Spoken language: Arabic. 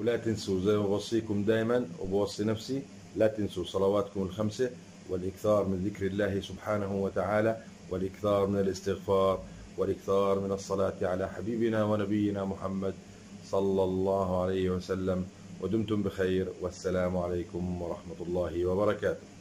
ولا تنسوا زي ما بوصيكم دائما وبوصي نفسي، لا تنسوا صلواتكم الخمسة والإكثار من ذكر الله سبحانه وتعالى، والإكثار من الاستغفار، والإكثار من الصلاة على حبيبنا ونبينا محمد صلى الله عليه وسلم. ودمتم بخير، والسلام عليكم ورحمة الله وبركاته.